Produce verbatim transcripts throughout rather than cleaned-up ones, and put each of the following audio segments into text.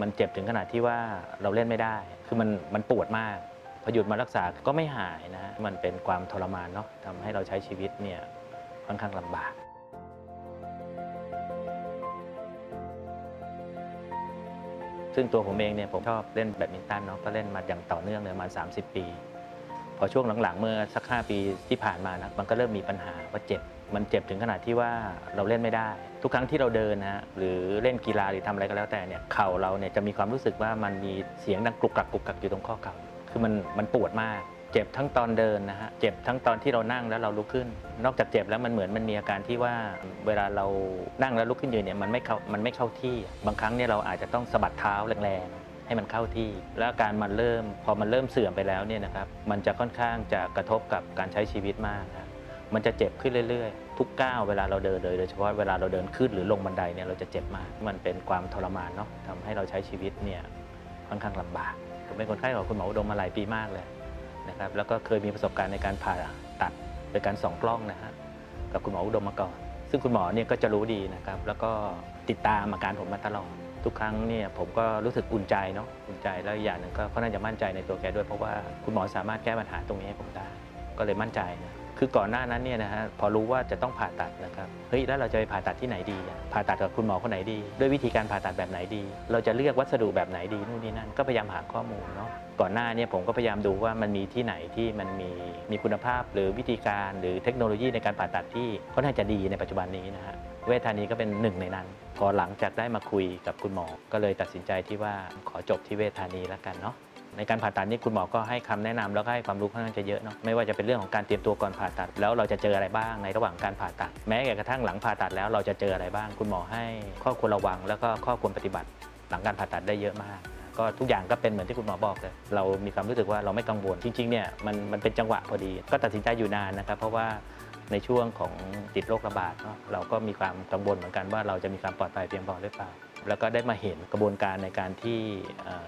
มันเจ็บถึงขนาดที่ว่าเราเล่นไม่ได้คือมันมันปวดมากพอหยุดมารักษาก็ไม่หายนะมันเป็นความทรมานเนาะทำให้เราใช้ชีวิตเนี่ยค่อนข้างลำบากซึ่งตัวผมเองเนี่ยผมชอบเล่นแบดมินตันเนาะก็เล่นมาอย่างต่อเนื่องเลยมาสามสิบปีพอช่วงหลังๆเมื่อสักห้าปีที่ผ่านมานะมันก็เริ่มมีปัญหาว่าเจ็บมันเจ็บถึงขนาดที่ว่าเราเล่นไม่ได้ทุกครั้งที่เราเดินนะหรือเล่นกีฬาหรือทำอะไรก็แล้วแต่เนี่ยเข่าเราเนี่ยจะมีความรู้สึกว่ามันมีเสียงดังกรุกกรักกรุกกรักอยู่ตรงข้อเข่าคือมันมันปวดมากเจ็บทั้งตอนเดินนะฮะเจ็บทั้งตอนที่เรานั่งแล้วเราลุกขึ้นนอกจากเจ็บแล้วมันเหมือนมันมีอาการที่ว่าเวลาเรานั่งแล้วลุกขึ้นยืนเนี่ยมันไม่เข้ามันไม่เข้าที่บางครั้งเนี่ยเราอาจจะต้องสะบัดเท้าแรงๆให้มันเข้าที่แล้วอาการมันเริ่มพอมันเริ่มเสื่อมไปแล้วเนี่ยนะครับมันจะค่อนข้างจะกระทบกับการใช้ชีวิตมากนะมันจะเจ็บขึ้นเรื่อยๆทุกก้าวเวลาเราเดินเลยโดยเฉพาะเวลาเราเดินขึ้นหรือลงบันไดเนี่ยเราจะเจ็บมากมันเป็นความทรมานเนาะทำให้เราใช้ชีวิตเนี่ยค่อนข้างลำบากผมเป็นคนไข้ของคุณหมออุดมมาหลายปีมากเลยนะครับแล้วก็เคยมีประสบการณ์ในการผ่าตัดโดยการส่องกล้องนะฮะกับคุณหมออุดมมาก่อนซึ่งคุณหมอเนี่ยก็จะรู้ดีนะครับแล้วก็ติดตามอาการผมมาตลอดทุกครั้งเนี่ยผมก็รู้สึกอุ่นใจเนาะอุ่นใจแล้วอย่างหนึ่งก็น่าจะมั่นใจในตัวแกด้วยเพราะว่าคุณหมอสามารถแก้ปัญหาตรงนี้ให้ผมได้ก็เลยมั่นใจนะคือก่อนหน้านั้นเนี่ยนะฮะพอรู้ว่าจะต้องผ่าตัดนะครับเฮ้ยแล้วเราจะไปผ่าตัดที่ไหนดีผ่าตัดกับคุณหมอคนไหนดีด้วยวิธีการผ่าตัดแบบไหนดีเราจะเลือกวัสดุแบบไหนดีนู่นนี่นั่นก็พยายามหาข้อมูลเนาะก่อนหน้าเนี่ยผมก็พยายามดูว่ามันมีที่ไหนที่มันมีมีคุณภาพหรือวิธีการหรือเทคโนโลยีในการผ่าตัดที่ค่อนข้างจะดีในปัจจุบันนี้นะฮะเวชธานีก็เป็นหนึ่งในนั้นพอหลังจากได้มาคุยกับคุณหมอก็เลยตัดสินใจที่ว่าขอจบที่เวชธานีแล้วกันเนาะในการผ่าตัดนี่คุณหมอก็ให้คำแนะนำแล้วก็ให้ความรู้ค่อนข้างจะเยอะเนาะไม่ว่าจะเป็นเรื่องของการเตรียมตัวก่อนผ่าตัดแล้วเราจะเจออะไรบ้างในระหว่างการผ่าตัดแม้กระทั่งหลังผ่าตัดแล้วเราจะเจออะไรบ้างคุณหมอให้ข้อควรระวังแล้วก็ข้อควรปฏิบัติหลังการผ่าตัดได้เยอะมากก็ทุกอย่างก็เป็นเหมือนที่คุณหมอบอกเลยเรามีความรู้สึกว่าเราไม่กังวลจริงๆเนี่ยมันมันเป็นจังหวะพอดีก็ตัดสินใจอยู่นานนะครับเพราะว่าในช่วงของติดโรคระบาดเนาะเราก็มีความกังวลเหมือนกันว่าเราจะมีความปลอดภัยเพียงพอหรือเปล่าแล้วก็ได้มาเห็นกระบวนการในการที่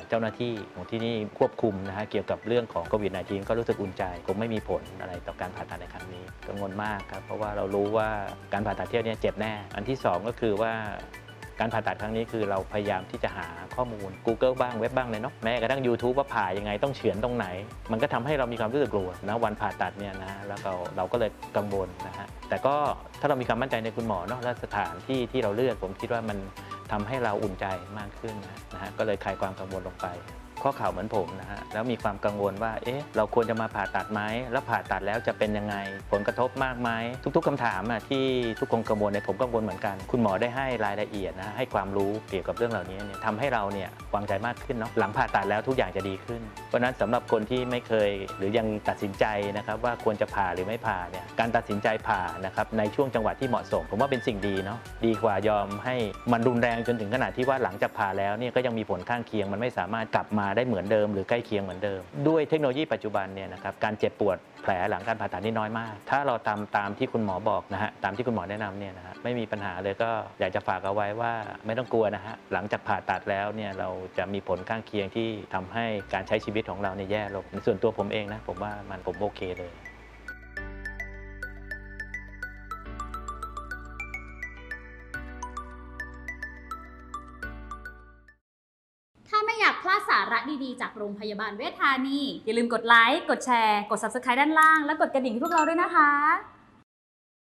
เจ้าหน้าที่ของที่นี่ควบคุมนะฮะเกี่ยวกับเรื่องของโควิด สิบเก้า ก็รู้สึกอุ่นใจคงไม่มีผลอะไรต่อการผ่าตัดในครั้งนี้กังวลมากครับเพราะว่าเรารู้ว่าการผ่าตัดเที่ยวนี้เจ็บแน่อันที่สองก็คือว่าการผ่าตัดครั้งนี้คือเราพยายามที่จะหาข้อมูล Google บ้างเว็บบ้างเลยเนาะแม้กระทั่ง YouTube ว่าผ่ายังไงต้องเฉือนตรงไหนมันก็ทำให้เรามีความรู้สึกกลัวนะวันผ่าตัดเนี่ยนะแล้วเราเราก็เลยกังวลนะฮะแต่ก็ถ้าเรามีความมั่นใจในคุณหมอเนาะและสถานที่ที่เราเลือกผมคิดว่ามันทำให้เราอุ่นใจมากขึ้นนะฮะก็เลยคลายความกังวลลงไปข้อเข่าเหมือนผมนะฮะแล้วมีความกังวลว่าเอ๊ะเราควรจะมาผ่าตัดไหมแล้วผ่าตัดแล้วจะเป็นยังไงผลกระทบมากไหมทุกๆคำถามอ่ะที่ทุกคนกังวลเนี่ยผมกังวลเหมือนกันคุณหมอได้ให้รายละเอียดนะให้ความรู้เกี่ยวกับเรื่องเหล่านี้เนี่ยทำให้เราเนี่ยวางใจมากขึ้นเนาะหลังผ่าตัดแล้วทุกอย่างจะดีขึ้นเพราะฉะนั้นสำหรับคนที่ไม่เคยหรือยังตัดสินใจนะครับว่าควรจะผ่าหรือไม่ผ่าเนี่ยการตัดสินใจผ่านะครับในช่วงจังหวะที่เหมาะสมผมว่าเป็นสิ่งดีเนาะดีกว่ายอมให้มันรุนแรงจนถึงขนาดที่ว่าหลังจากผ่าแล้วเนี่ยก็ยังมีผลข้างเคียงมันไม่สามารถกลับมาได้เหมือนเดิมหรือใกล้เคียงเหมือนเดิมด้วยเทคโนโลยีปัจจุบันเนี่ยนะครับการเจ็บปวดแผลหลังการผ่าตัดนี่น้อยมากถ้าเราตามตามที่คุณหมอบอกนะฮะตามที่คุณหมอแนะนำเนี่ยนะฮะไม่มีปัญหาเลยก็อยากจะฝากเอาไว้ว่าไม่ต้องกลัวนะฮะหลังจากผ่าตัดแล้วเนี่ยเราจะมีผลข้างเคียงที่ทำให้การใช้ชีวิตของเราเนี่ยแย่ลงในส่วนตัวผมเองนะผมว่ามันผมโอเคเลยพลาดสาระดีๆจากโรงพยาบาลเวชธานีอย่าลืมกดไลค์กดแชร์กด ซับสไครบ์ ด้านล่างและกดกระดิ่งพวกเราด้วยนะคะ